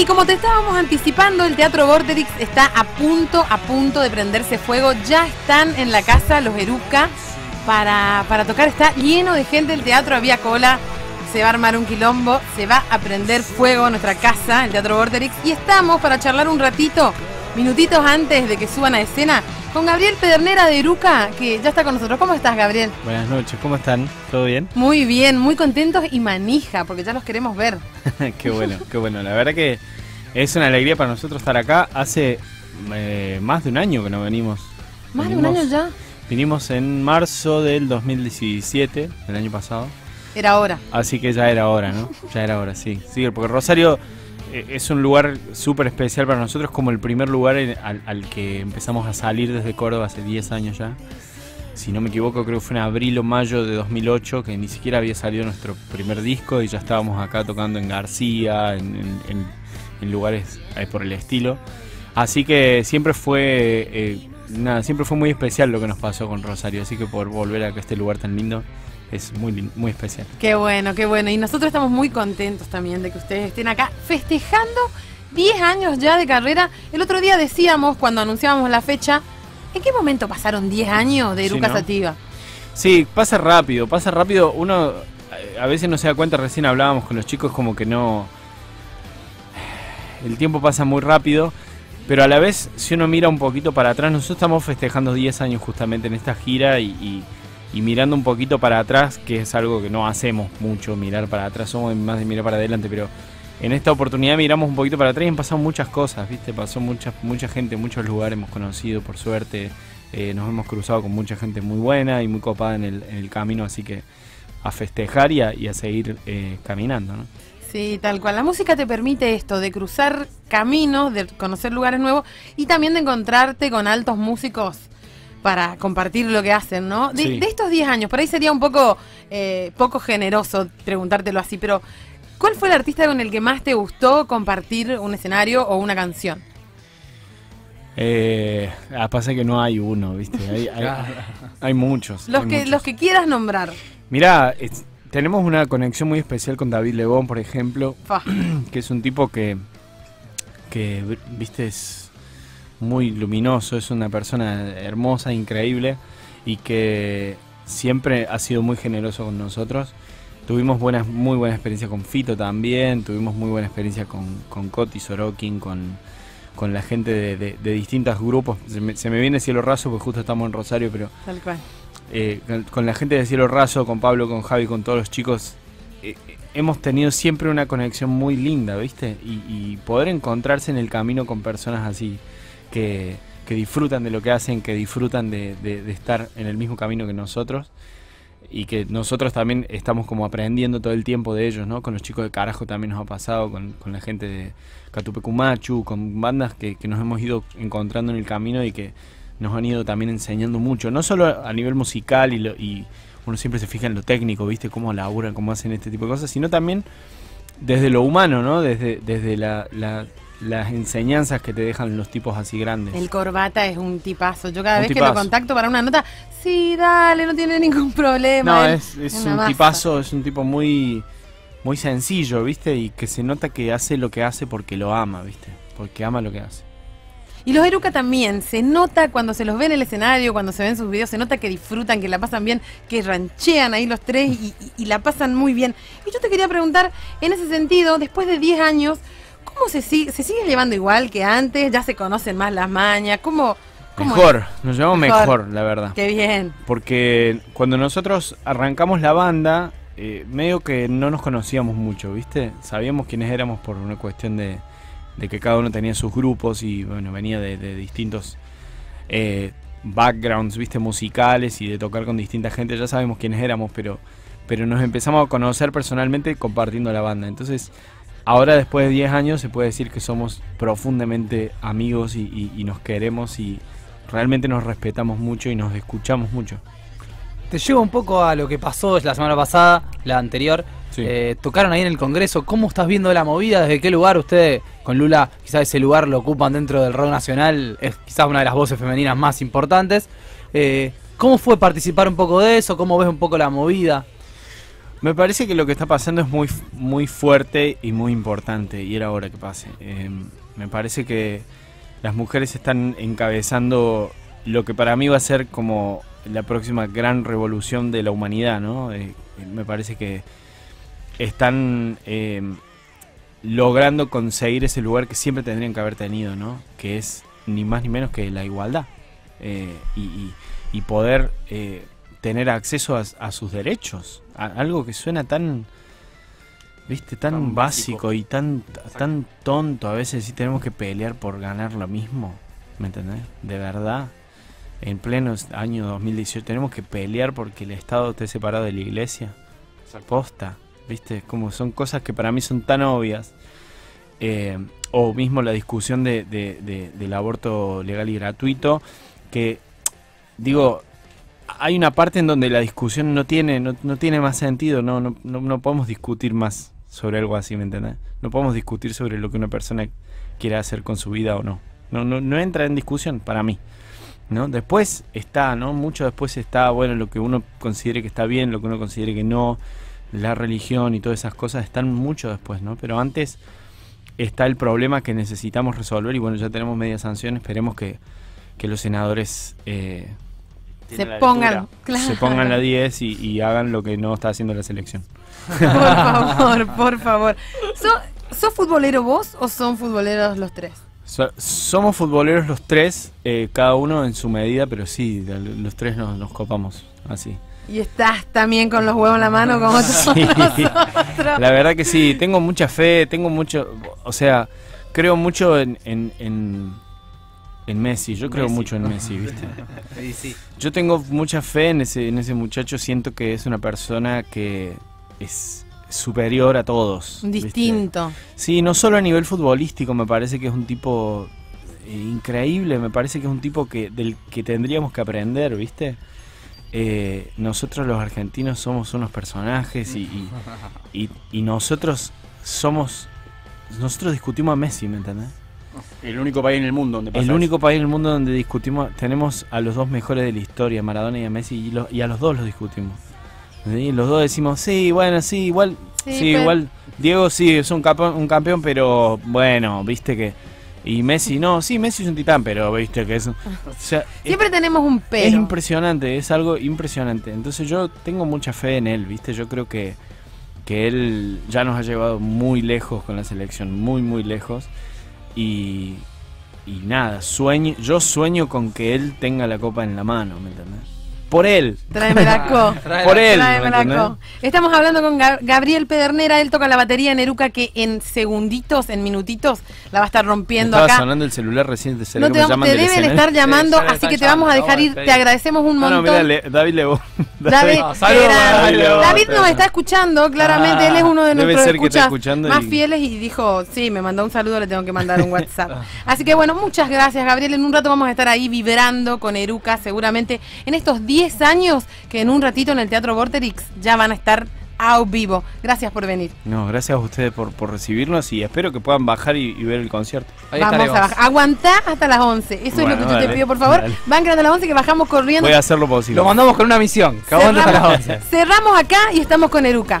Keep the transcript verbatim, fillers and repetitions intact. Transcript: Y como te estábamos anticipando, el Teatro Vorterix está a punto, a punto de prenderse fuego. Ya están en la casa los Eruca para, para tocar. Está lleno de gente el teatro, había cola. Se va a armar un quilombo, se va a prender fuego nuestra casa, el Teatro Vorterix. Y estamos para charlar un ratito, minutitos antes de que suban a escena, con Gabriel Pedernera de Eruca, que ya está con nosotros. ¿Cómo estás, Gabriel? Buenas noches, ¿cómo están? ¿Todo bien? Muy bien, muy contentos y manija, porque ya los queremos ver. Qué bueno, qué bueno. La verdad que es una alegría para nosotros estar acá. Hace eh, más de un año que no venimos. ¿Más venimos, de un año ya? Vinimos en marzo del dos mil diecisiete, del año pasado. Era hora. Así que ya era hora, ¿no? Ya era hora, sí. Sí, porque Rosario es un lugar súper especial para nosotros, como el primer lugar al, al que empezamos a salir desde Córdoba hace diez años ya. Si no me equivoco, creo que fue en abril o mayo de dos mil ocho, que ni siquiera había salido nuestro primer disco y ya estábamos acá tocando en García, en, en, en, en lugares por el estilo. Así que siempre fue, eh, nada, siempre fue muy especial lo que nos pasó con Rosario, así que por volver a este lugar tan lindo. Es muy, muy especial. Qué bueno, qué bueno. Y nosotros estamos muy contentos también de que ustedes estén acá festejando diez años ya de carrera. El otro día decíamos, cuando anunciábamos la fecha, ¿en qué momento pasaron diez años de Eruca Sativa? Sí, pasa rápido, pasa rápido. Uno a veces no se da cuenta, recién hablábamos con los chicos como que no... El tiempo pasa muy rápido, pero a la vez, si uno mira un poquito para atrás, nosotros estamos festejando diez años justamente en esta gira y... y Y mirando un poquito para atrás, que es algo que no hacemos mucho, mirar para atrás, somos más de mirar para adelante, pero en esta oportunidad miramos un poquito para atrás y han pasado muchas cosas, ¿viste? Pasó mucha, mucha gente, muchos lugares hemos conocido, por suerte, eh, nos hemos cruzado con mucha gente muy buena y muy copada en el, en el camino, así que a festejar y a, y a seguir eh, caminando, ¿no? Sí, tal cual. La música te permite esto, de cruzar caminos, de conocer lugares nuevos y también de encontrarte con altos músicos para compartir lo que hacen, ¿no? De, sí. de estos diez años, por ahí sería un poco eh, poco generoso preguntártelo así, pero ¿cuál fue el artista con el que más te gustó compartir un escenario o una canción? Eh, pasa que no hay uno, ¿viste? Hay, hay, hay muchos. Los, hay que, muchos. los que quieras nombrar. Mirá, es, tenemos una conexión muy especial con David Lebón, por ejemplo, Fa. que es un tipo que, que ¿viste? Es... muy luminoso, es una persona hermosa, increíble y que siempre ha sido muy generoso con nosotros. Tuvimos buenas, muy buena experiencia con Fito también, tuvimos muy buena experiencia con, con Coti Sorokin, con, con la gente de, de, de distintos grupos. Se me, se me viene Cielo Raso porque justo estamos en Rosario, pero... Tal cual. Eh, con, con la gente de Cielo Raso, con Pablo, con Javi, con todos los chicos, eh, hemos tenido siempre una conexión muy linda, ¿viste? Y, y poder encontrarse en el camino con personas así... Que, que disfrutan de lo que hacen, que disfrutan de, de, de estar en el mismo camino que nosotros y que nosotros también estamos como aprendiendo todo el tiempo de ellos, ¿no? Con los chicos de Carajo también nos ha pasado, con, con la gente de Catupecumachu, con bandas que, que nos hemos ido encontrando en el camino y que nos han ido también enseñando mucho, no solo a nivel musical y, lo, y uno siempre se fija en lo técnico, ¿viste? Cómo laburan, cómo hacen este tipo de cosas, sino también desde lo humano, ¿no? Desde, desde la... la las enseñanzas que te dejan los tipos así grandes. El Corbata es un tipazo. Yo cada un vez tipazo. que lo contacto para una nota, sí, dale, no tiene ningún problema. No, él, es, es, es un masa. tipazo, es un tipo muy, muy sencillo, ¿viste? Y que se nota que hace lo que hace porque lo ama, ¿viste? Porque ama lo que hace. Y los Eruca también, se nota cuando se los ve en el escenario, cuando se ven sus videos, se nota que disfrutan, que la pasan bien, que ranchean ahí los tres y, y, y la pasan muy bien. Y yo te quería preguntar, en ese sentido, después de diez años, ¿cómo se sigue? ¿Se sigue llevando igual que antes? ¿Ya se conocen más las mañas? ¿Cómo, cómo mejor, es? nos llevamos mejor. mejor, la verdad. Qué bien. Porque cuando nosotros arrancamos la banda, eh, medio que no nos conocíamos mucho, ¿viste? Sabíamos quiénes éramos por una cuestión de, de que cada uno tenía sus grupos y bueno, venía de, de distintos eh, backgrounds, ¿viste? Musicales y de tocar con distinta gente, ya sabemos quiénes éramos, pero, pero nos empezamos a conocer personalmente compartiendo la banda. Entonces... ahora, después de diez años, se puede decir que somos profundamente amigos y, y, y nos queremos y realmente nos respetamos mucho y nos escuchamos mucho. Te llevo un poco a lo que pasó la semana pasada, la anterior. Sí. Eh, tocaron ahí en el Congreso. ¿Cómo estás viendo la movida? ¿Desde qué lugar ustedes, con Lula, quizás ese lugar lo ocupan dentro del rock nacional? Es quizás una de las voces femeninas más importantes. Eh, ¿Cómo fue participar un poco de eso? ¿Cómo ves un poco la movida? Me parece que lo que está pasando es muy, muy fuerte y muy importante, y era hora que pase. Eh, me parece que las mujeres están encabezando lo que para mí va a ser como la próxima gran revolución de la humanidad, ¿no? Eh, me parece que están eh, logrando conseguir ese lugar que siempre tendrían que haber tenido, ¿no? Que es ni más ni menos que la igualdad. Eh, y, y, y poder eh, tener acceso a, a sus derechos. A, algo que suena tan, viste, tan, tan básico, básico y tan, tan tonto a veces. Sí, tenemos que pelear por ganar lo mismo. ¿Me entendés? De verdad. En pleno año dos mil dieciocho tenemos que pelear porque el Estado esté separado de la Iglesia. Posta, viste, como son cosas que para mí son tan obvias. Eh, o mismo la discusión de, de, de, del aborto legal y gratuito, que digo, hay una parte en donde la discusión no tiene, no, no tiene más sentido, no, no, no, no podemos discutir más sobre algo así, ¿me entendés? No podemos discutir sobre lo que una persona quiera hacer con su vida o no. No, no, no entra en discusión para mí, ¿no? Después está, ¿no? Mucho después está, bueno, lo que uno considere que está bien, lo que uno considere que no, la religión y todas esas cosas están mucho después, ¿no? Pero antes está el problema que necesitamos resolver y bueno, ya tenemos media sanción, esperemos que, que los senadores eh, se, pongan, claro. se pongan la diez y, y hagan lo que no está haciendo la selección. Por favor, por favor. ¿Sos, ¿sos futbolero vos o son futboleros los tres? So, somos futboleros los tres, eh, cada uno en su medida, pero sí, los tres nos, nos copamos así. Y estás también con los huevos en la mano como todos nosotros. La verdad que sí, tengo mucha fe, tengo mucho, o sea, creo mucho en, en, en, en Messi, yo creo Messi. mucho en Messi, ¿viste? Sí, sí. Yo tengo mucha fe en ese, en ese muchacho, siento que es una persona que es superior a todos. Distinto. ¿Viste? Sí, no solo a nivel futbolístico, me parece que es un tipo increíble, me parece que es un tipo que del que tendríamos que aprender, ¿viste? Eh, nosotros los argentinos somos unos personajes y, y, y, y nosotros somos nosotros discutimos a Messi, ¿me entendés? El único país en el mundo donde pasa el único eso. país en el mundo donde discutimos, tenemos a los dos mejores de la historia, Maradona y a Messi, y, lo, y a los dos los discutimos, ¿sí? Los dos decimos sí, bueno, sí, igual sí, sí pero... igual Diego sí es un campeón, un campeón, pero bueno, viste que Y Messi, no, sí, Messi es un titán, pero viste que es... O sea, siempre es, tenemos un pero. Es impresionante, es algo impresionante. Entonces yo tengo mucha fe en él, viste. Yo creo que, que él ya nos ha llevado muy lejos con la selección, muy, muy lejos. Y, y nada, sueño, yo sueño con que él tenga la copa en la mano, ¿me entendés? Por él. Tráeme la co. Por él. Tráeme la co. Estamos hablando con Gabriel Pedernera, él toca la batería en Eruca, que en segunditos, en minutitos, la va a estar rompiendo acá. Estaba sonando el celular recién, te no te, vamos, te deben estar llamando, sí, así que te vamos a dejar ir, te agradecemos un montón. No, no, mira, le, David Lebón. David, no, saludos, David, Lebón. David nos está escuchando, claramente, ah, él es uno de nuestros escuchas más y... fieles y dijo, sí, me mandó un saludo, le tengo que mandar un WhatsApp. Así que bueno, muchas gracias, Gabriel, en un rato vamos a estar ahí vibrando con Eruca, seguramente en estos días diez años que en un ratito en el Teatro Vorterix ya van a estar a vivo. Gracias por venir. No, gracias a ustedes por, por recibirnos y espero que puedan bajar y, y ver el concierto. Ahí Vamos estaremos. a bajar. Aguantá hasta las once. Eso bueno, es lo que yo dale, te pido, por favor. Dale. Van a las once que bajamos corriendo. Voy a hacer lo posible. Lo mandamos con una misión. Cerramos, hasta las once. Cerramos acá y estamos con Eruca.